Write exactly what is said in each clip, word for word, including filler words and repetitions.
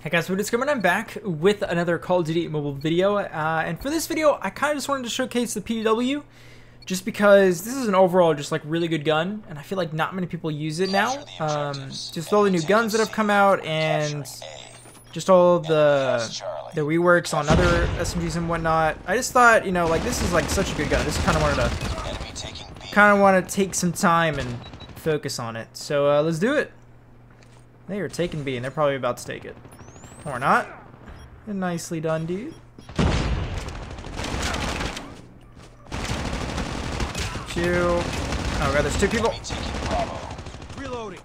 Hey guys, what is going on? I'm back with another Call of Duty Mobile video, uh, and for this video, I kind of just wanted to showcase the P W, just because this is an overall just like really good gun, and I feel like not many people use it now. Um, just all the new guns that have come out, and just all the the reworks on other S M Gs and whatnot. I just thought, you know, like this is like such a good gun. I just kind of wanted to, kind of want to take some time and focus on it. So uh, let's do it. They are taking B, and they're probably about to take it. Or not. Nicely done, dude. Two. Oh god, there's two people. Reloading.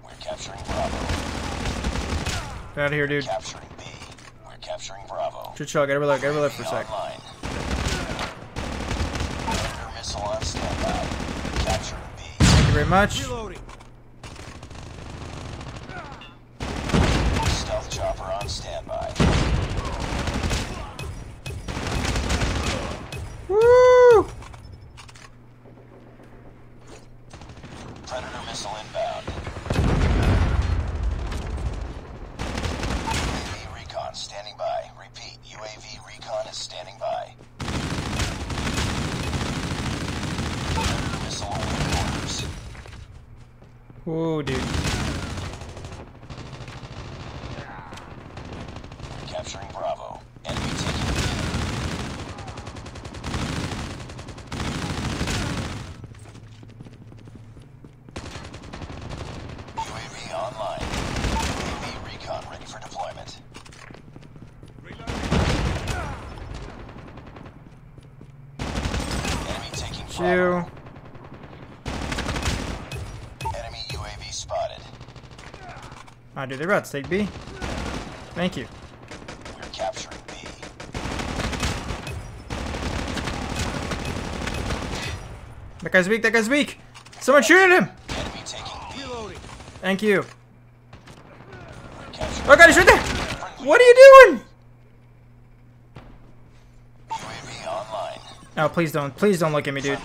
We're capturing Bravo. Get out of here, dude. Capturing B. We're capturing Bravo. Good shot. Gotta reload. Gotta reload for a sec. Very much. Reloading. Stealth chopper on standby. Woo! Predator missile inbound. U A V recon standing by. Repeat, U A V recon is standing by. Predator missile. Whoa, dude. Capturing Bravo. Enemy taken. U A V online. U A V recon ready for deployment. Enemy taking Bravo. Two. Ah, dude, they're about to take B. Thank you. We're capturing B. That guy's weak. That guy's weak. Someone shoot at him. Enemy taking B. Reloading. Thank you. Oh god, he's right there. What are you doing? U A V online. No, please don't. Please don't look at me, dude.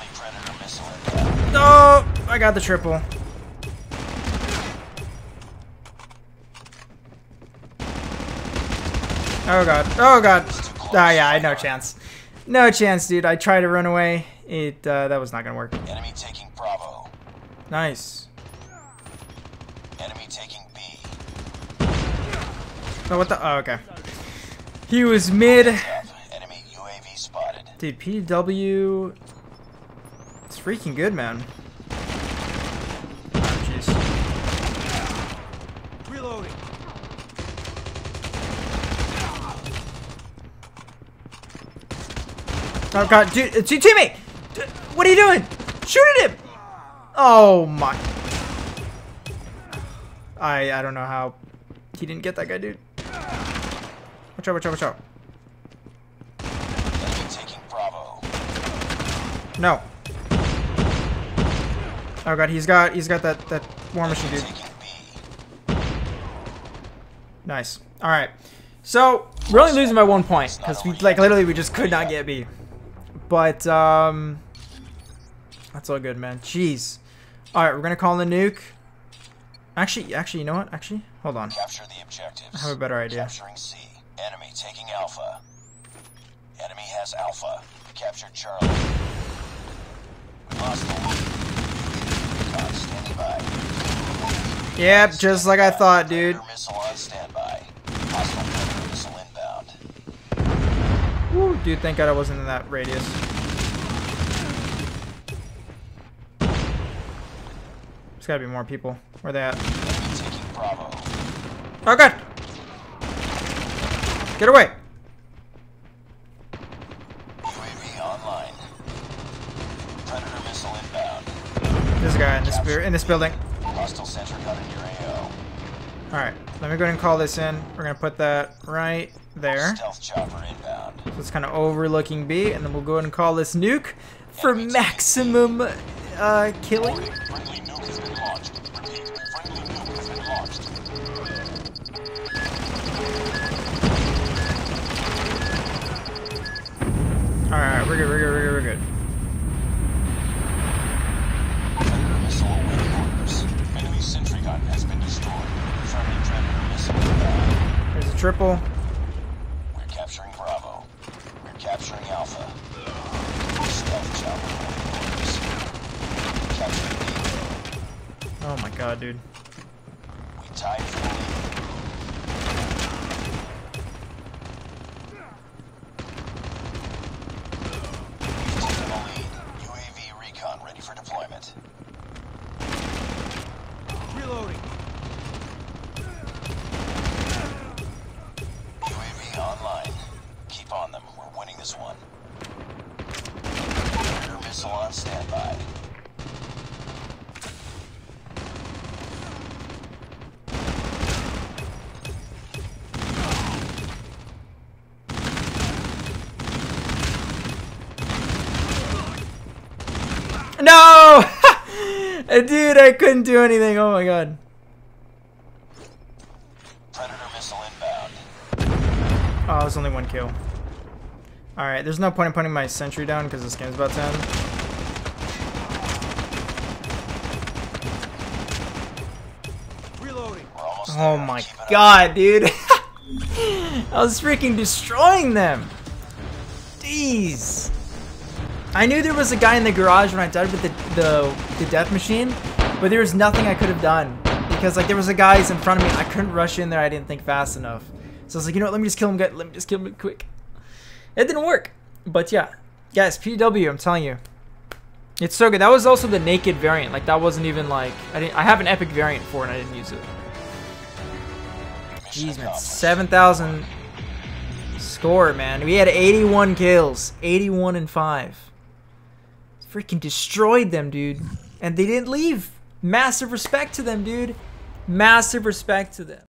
No, I got the triple. Oh god, oh god. Oh yeah, no chance. No chance, dude. I tried to run away. It, uh, that was not gonna work. Enemy taking Bravo. Nice. Enemy taking B. Oh, what the? Oh, okay. He was mid. Enemy U A V spotted. Dude, P W. It's freaking good, man. Oh god, dude, it's your teammate! What are you doing? Shoot at him! Oh my. I I don't know how he didn't get that guy, dude. Watch out, watch out, watch out. Enemy taking Bravo. No. Oh god, he's got he's got that, that war machine, dude. Nice. Alright. So we're only losing by one point, because we like literally we just could not get B. But, um, that's all good, man. Jeez. All right, we're going to call in the nuke. Actually, actually, you know what? Actually, hold on. Capture the objectives. I have a better idea. Capturing C. Enemy taking Alpha. Enemy has Alpha. Captured Charlie. We lost the lead. Recon standing by. Yep, just like I thought, dude. Missile on standby. Missile inbound. Woo, dude, thank God I wasn't in that radius. There's gotta be more people. Where they at? Oh god! Get away! U A V online. Predator missile inbound. There's a guy in this in this building. Hostile center gun in your A O. Alright, let me go ahead and call this in. We're going to put that right there. Stealth chopper inbound. So it's kind of overlooking B, and then we'll go ahead and call this nuke for maximum uh, killing. Alright, we're good, we're good, we're good, we're good. triple. We're capturing Bravo. We're capturing Alpha. Oh my god, dude. We tied for the lead. We've taken the lead. U A V recon ready for deployment. Reloading. U A V online. Keep on them. We're winning this one. Predator missile on standby. No! Dude, I couldn't do anything. Oh my god. Predator missile inbound. Oh, there's only one kill. Alright, there's no point in putting my sentry down because this game's about to end. Reloading. Oh my god, dude. I was freaking destroying them. Jeez. I knew there was a guy in the garage when I died with the, the, the death machine, but there was nothing I could have done because like there was a guy who's in front of me. I couldn't rush in there. I didn't think fast enough. So I was like, you know what? Let me just kill him. Let me just kill him quick. It didn't work. But yeah, guys, P W, I'm telling you, it's so good. That was also the naked variant. Like that wasn't even like, I didn't, I have an epic variant for it and I didn't use it. Jeez, man, seven thousand score, man. We had eighty-one kills, eighty-one and five. Freaking destroyed them, dude. And they didn't leave. Massive respect to them, dude. Massive respect to them.